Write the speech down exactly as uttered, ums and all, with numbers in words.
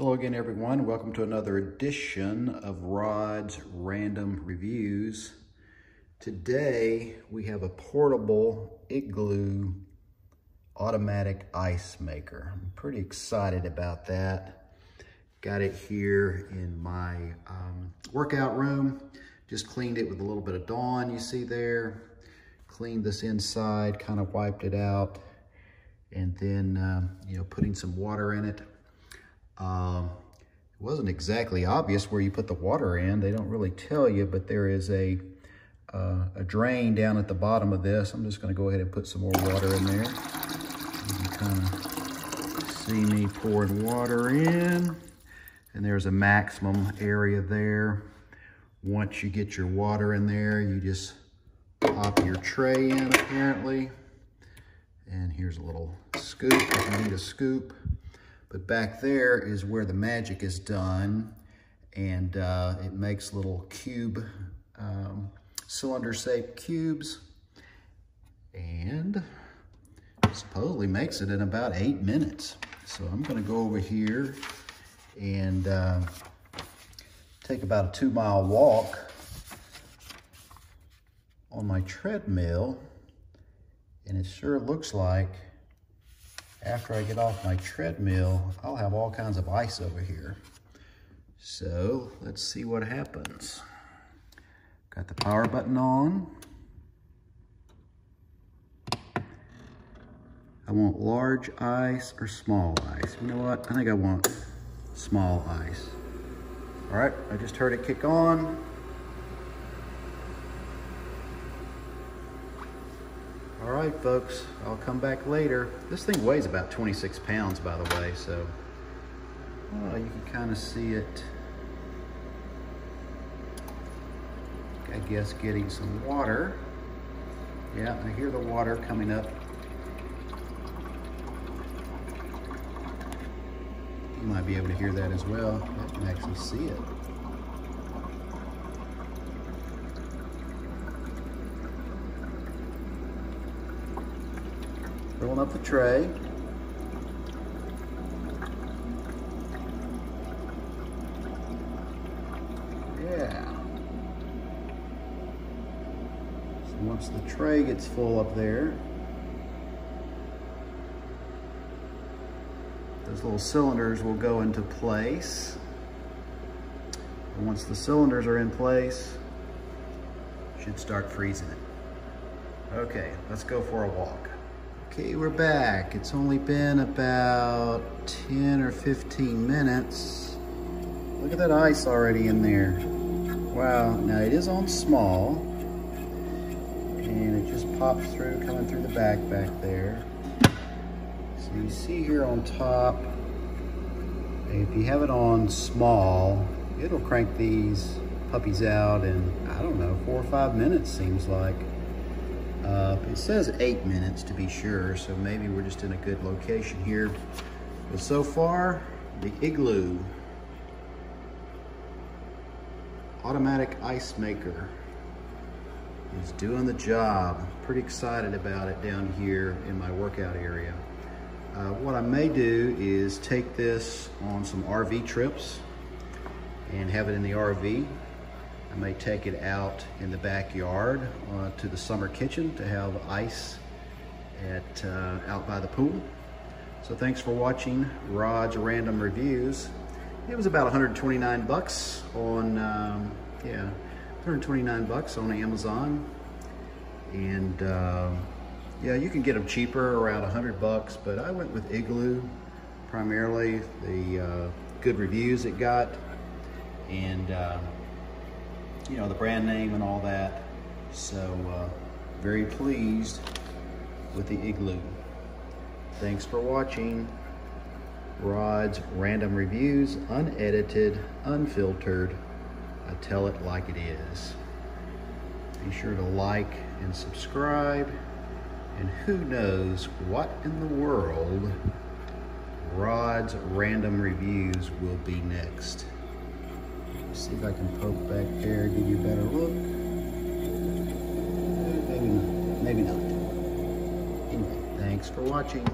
Hello again, everyone. Welcome to another edition of Rod's Random Reviews. Today, we have a portable Igloo automatic ice maker. I'm pretty excited about that. Got it here in my um, workout room. Just cleaned it with a little bit of Dawn, you see there. Cleaned this inside, kind of wiped it out. And then, um, you know, putting some water in it. Um, it wasn't exactly obvious where you put the water in. They don't really tell you, but there is a, uh, a drain down at the bottom of this. I'm just going to go ahead and put some more water in there. You can kind of see me pouring water in. And there's a maximum area there. Once you get your water in there, you just pop your tray in, apparently. And here's a little scoop, if you need a scoop. But back there is where the magic is done, and uh, it makes little cube, um, cylinder-shaped cubes, and supposedly makes it in about eight minutes. So I'm gonna go over here and uh, take about a two-mile walk on my treadmill, and it sure looks like after I get off my treadmill, I'll have all kinds of ice over here. So let's see what happens. Got the power button on. I want large ice or small ice. You know what? I think I want small ice. All right, I just heard it kick on. All right, folks, I'll come back later. This thing weighs about twenty-six pounds, by the way, so oh, you can kind of see it, I guess, getting some water. Yeah, I hear the water coming up. You might be able to hear that as well. I can actually see it. Filling up the tray. Yeah. So once the tray gets full up there, those little cylinders will go into place. And once the cylinders are in place, you should start freezing it. Okay, let's go for a walk. Okay, we're back. It's only been about ten or fifteen minutes. Look at that ice already in there. Wow, now it is on small. And it just pops through, coming through the back back there. So you see here on top, if you have it on small, it'll crank these puppies out in, I don't know, four or five minutes seems like. Uh, it says eight minutes to be sure, so maybe we're just in a good location here. But so far, the Igloo automatic ice maker is doing the job. I'm pretty excited about it down here in my workout area. Uh, what I may do is take this on some R V trips and have it in the R V. I may take it out in the backyard uh, to the summer kitchen to have ice at uh, out by the pool. So thanks for watching Rod's Random Reviews. It was about one hundred twenty-nine bucks on um, yeah, one hundred twenty-nine bucks on Amazon, and uh, yeah, you can get them cheaper, around one hundred bucks. But I went with Igloo primarily, the uh, good reviews it got, and. Uh, you know, the brand name and all that. So uh, very pleased with the Igloo. Thanks for watching Rod's Random Reviews, unedited, unfiltered. I tell it like it is. Be sure to like and subscribe, and who knows what in the world Rod's Random Reviews will be next. See if I can poke back there, give you a better look. Maybe not. Maybe not. Anyway, thanks for watching.